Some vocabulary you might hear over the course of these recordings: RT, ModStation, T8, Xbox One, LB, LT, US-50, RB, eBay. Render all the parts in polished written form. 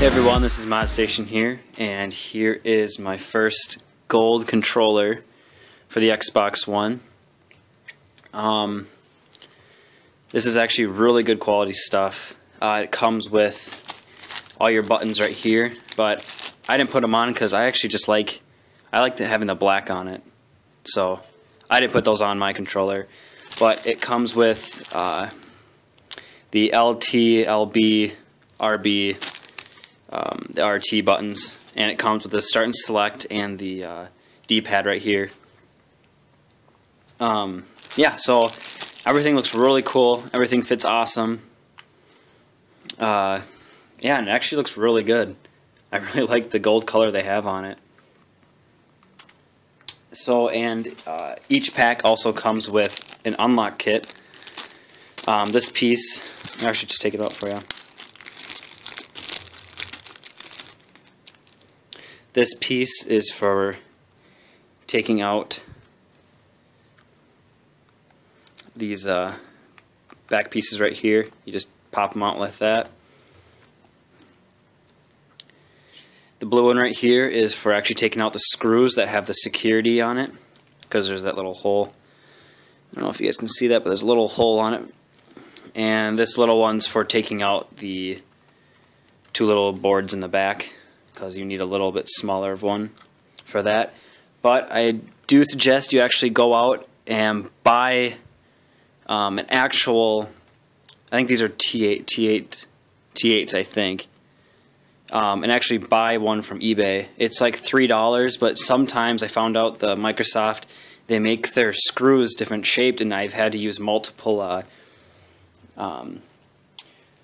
Hey everyone, this is ModStation here, and here is my first gold controller for the Xbox One. This is actually really good quality stuff. It comes with all your buttons right here, but I didn't put them on because I actually just like having the black on it, so I didn't put those on my controller. But it comes with the LT, LB, RB. The RT buttons, and it comes with the start and select and the D-pad right here. Yeah, so everything looks really cool. Everything fits awesome. Yeah, and it actually looks really good. I really like the gold color they have on it. So, and each pack also comes with an unlock kit. This piece, I should just take it out for you. This piece is for taking out these back pieces right here. You just pop them out like that. The blue one right here is for actually taking out the screws that have the security on it, because there's that little hole. I don't know if you guys can see that, but there's a little hole on it. And this little one's for taking out the two little boards in the back, because you need a little bit smaller of one for that. But I do suggest you actually go out and buy an actual, I think these are T8s, I think, and actually buy one from eBay. It's like $3, but sometimes I found out the Microsoft, they make their screws different shaped, and I've had to use multiple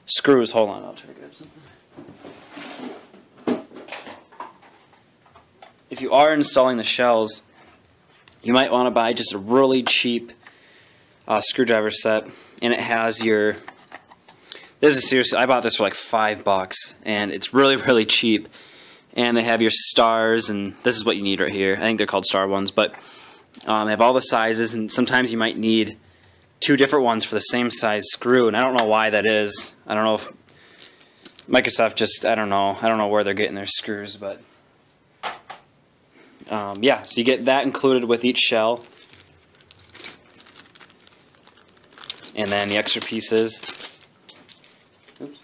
screws. Hold on, I'll try to grab something. If you are installing the shells, you might want to buy just a really cheap screwdriver set, and it has your, this is seriously, I bought this for like $5, and it's really cheap, and they have your stars, and this is what you need right here. I think they're called star ones, but they have all the sizes, and sometimes you might need two different ones for the same size screw, and I don't know why that is. I don't know if Microsoft just, I don't know where they're getting their screws, but yeah, so you get that included with each shell, and then the extra pieces. Oops.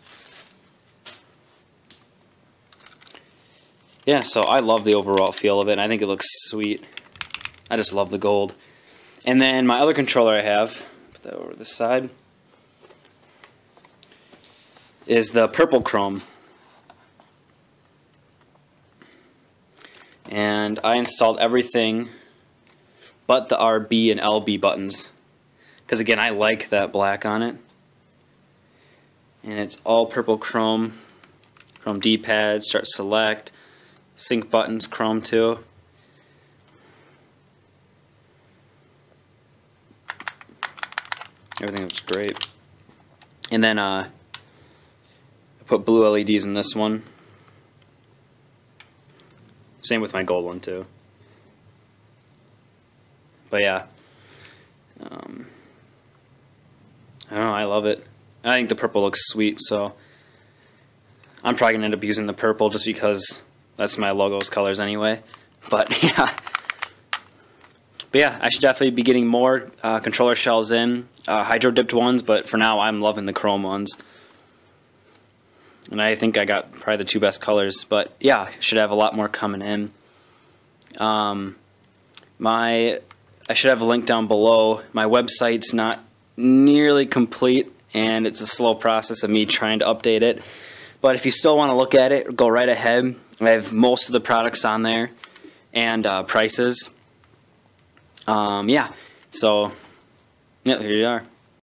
Yeah, so I love the overall feel of it, and I think it looks sweet. I just love the gold. And then my other controller I have, put that over to the side, is the purple chrome. And I installed everything but the RB and LB buttons, because again, I like that black on it. And it's all purple chrome, chrome D-pad, start select, sync buttons, chrome too. Everything looks great. And then I put blue LEDs in this one. Same with my gold one too. But yeah, I don't know, I love it. I think the purple looks sweet, so I'm probably gonna end up using the purple just because that's my logo's colors anyway. But yeah, I should definitely be getting more controller shells in, hydro dipped ones. But for now, I'm loving the chrome ones. And I think I got probably the two best colors, but yeah, should have a lot more coming in. I should have a link down below. My website's not nearly complete, and it's a slow process of me trying to update it. But if you still want to look at it, go right ahead. I have most of the products on there and prices. Yeah, so yeah, here you are.